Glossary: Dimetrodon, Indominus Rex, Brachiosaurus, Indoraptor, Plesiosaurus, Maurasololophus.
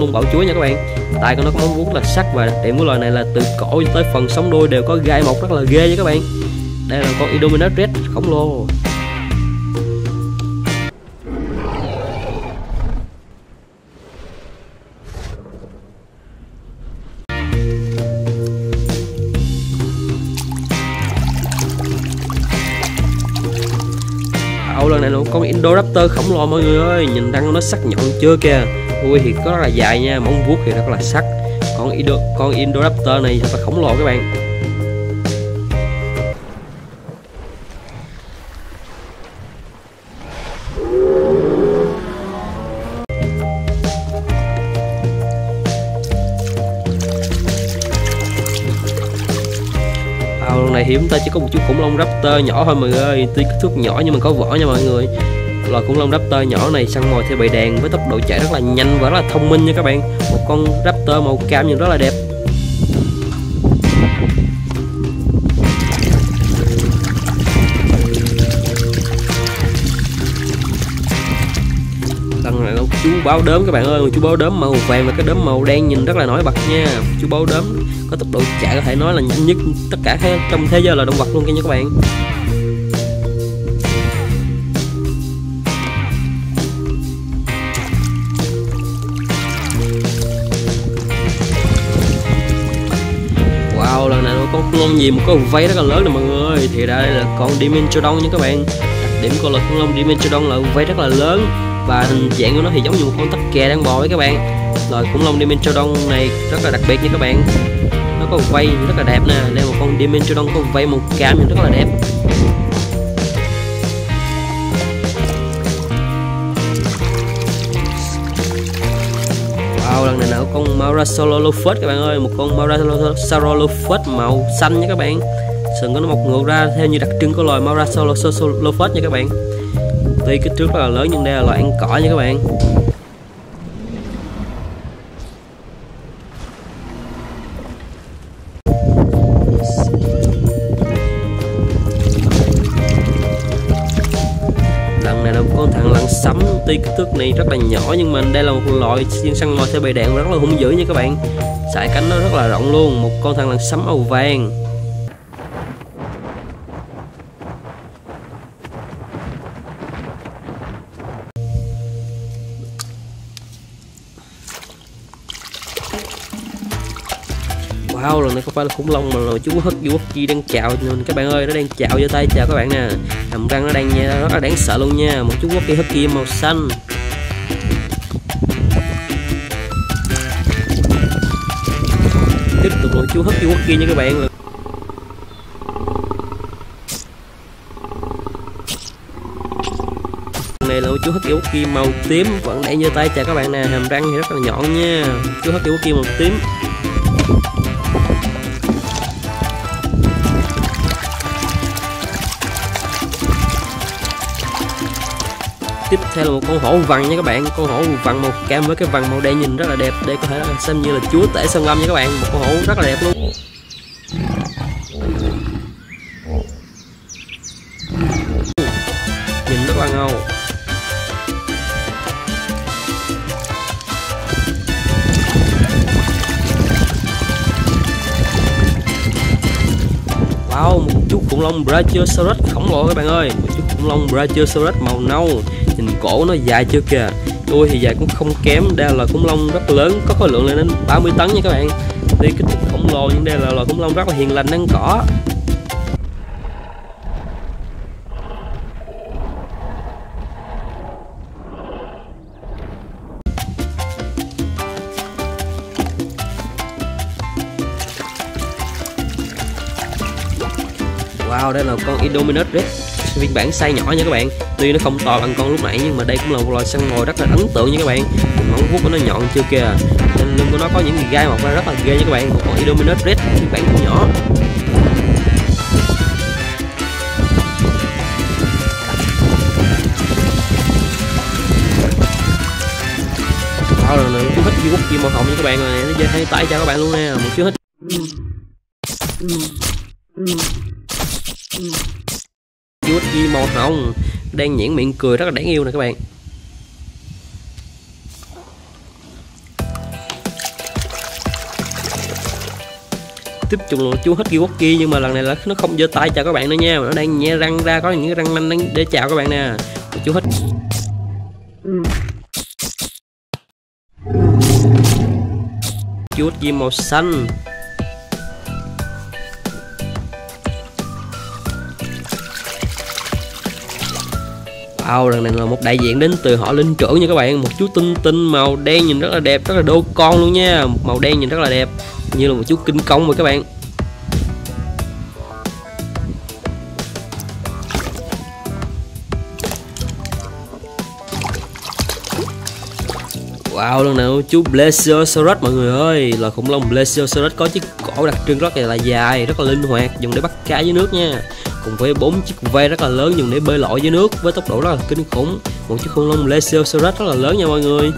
luôn bảo chúa nha các bạn. Tại con nó có móng vuốt là sắc và đặc điểm của loài này là từ cổ tới phần sống đuôi đều có gai mọc rất là ghê nha các bạn. Đây là con Indominus Rex khổng lồ. Lần này là con Indoraptor khổng lồ mọi người ơi, nhìn răng nó sắc nhọn chưa kìa, đuôi thì có rất là dài nha, móng vuốt thì rất là sắc. Con Indoraptor này thật là khổng lồ các bạn. Này thì chúng ta chỉ có một chú khủng long raptor nhỏ thôi mọi người ơi, tuy kích thước nhỏ nhưng mà có vỏ nha mọi người. Loài khủng long raptor nhỏ này săn mồi theo bầy đàn với tốc độ chạy rất là nhanh và rất là thông minh nha các bạn. Một con raptor màu cam nhìn rất là đẹp. Lần này là chú báo đốm các bạn ơi, chú báo đốm màu vàng và cái đốm màu đen nhìn rất là nổi bật nha. Chú báo đốm có tốc độ chạy có thể nói là nhanh nhất tất cả trong thế giới là động vật luôn nha các bạn. Wow, lần này con khủng long gì mà có vây rất là lớn nè mọi người. Thì đây là con Dimetrodon nha các bạn. Đặc điểm của loài khủng long Dimetrodon là vây rất là lớn và hình dạng của nó thì giống như một con tắc kè đang bò ấy các bạn. Loài khủng long Dimetrodon này rất là đặc biệt nha các bạn. Nó có vây rất là đẹp nè, đây một con Dimetrodon có vây màu cam nhìn rất là đẹp. Wow, lần này là con Maurasololophus các bạn ơi, một con Maurasololophus màu xanh nha các bạn. Sừng của nó mọc ngược ra theo như đặc trưng của loài Maurasololophus nha các bạn. Tuy kích thước rất là lớn nhưng đây là loài ăn cỏ nha các bạn. Tuy kích thước này rất là nhỏ nhưng mà đây là một loại chuyên săn mồi theo bầy đàn rất là hung dữ nha các bạn. Sải cánh nó rất là rộng luôn, một con thằn lằn sấm màu vàng. Wow, lần này không phải là khủng long mà là chú Husky đang chào các bạn ơi, nó đang chào vô tay chào các bạn nè. Hàm răng nó đang nha, rất là đáng sợ luôn nha, một chú Husky màu xanh. Tiếp tục một chú Husky nha các bạn. Này là chú Husky màu tím vẫn đang vô tay chào các bạn nè, hàm răng thì rất là nhọn nha, chú Husky màu tím. Tiếp theo là một con hổ vằn nha các bạn, con hổ vằn màu cam với cái vằn màu đen nhìn rất là đẹp, đây có thể là xem như là chúa tể sông Lâm nha các bạn, một con hổ rất là đẹp luôn. Nhìn rất là ngầu. Wow, một chú khủng long Brachiosaurus khổng lồ các bạn ơi, một chú khủng long Brachiosaurus màu nâu. Nhìn cổ nó dài chưa kìa, đuôi thì dài cũng không kém. Đây là loài khủng long rất lớn, có khối lượng lên đến 30 tấn nha các bạn. Tuy kích thước khổng lồ nhưng đây là loài khủng long rất là hiền lành ăn cỏ. Wow, đây là con Indominus Rex phiên bản size nhỏ nha các bạn. Tuy nó không to bằng con lúc nãy nhưng mà đây cũng là một loài săn mồi rất là ấn tượng nha các bạn. Móng vuốt của nó nhọn chưa kìa, trên lưng của nó có những gai mọc ra rất là ghê nha các bạn. Một con Indominus Rex phiên bản cũng nhỏ. Wow, lần này chú hít kia màu hồng nha các bạn, rồi này nó chơi hay tải cho các bạn luôn nè, một chú hít. Chú Husky màu hồng đang nhếch miệng cười rất là đáng yêu nè các bạn. tiếp trùng luôn, chú hết Giwoki, nhưng mà lần này là nó không giơ tay chào các bạn nữa nha, nó đang nhẹ răng ra, có những răng nanh để chào các bạn nè. Chú hết chú hết diêm màu xanh. Wow, lần này là một đại diện đến từ họ linh trưởng nha các bạn, một chú tinh tinh màu đen nhìn rất là đẹp, rất là đô con luôn nha, một màu đen nhìn rất là đẹp, như là một chú kinh công rồi các bạn. Wow, lần nào chú Plesiosaurus mọi người ơi, là khủng long Plesiosaurus có chiếc cổ đặc trưng rất là dài, rất là linh hoạt, dùng để bắt cá dưới nước nha, cùng với 4 chiếc ve rất là lớn dùng để bơi lội dưới nước với tốc độ rất là kinh khủng. Một chiếc khủng long Plesiosaurus rất là lớn nha mọi người.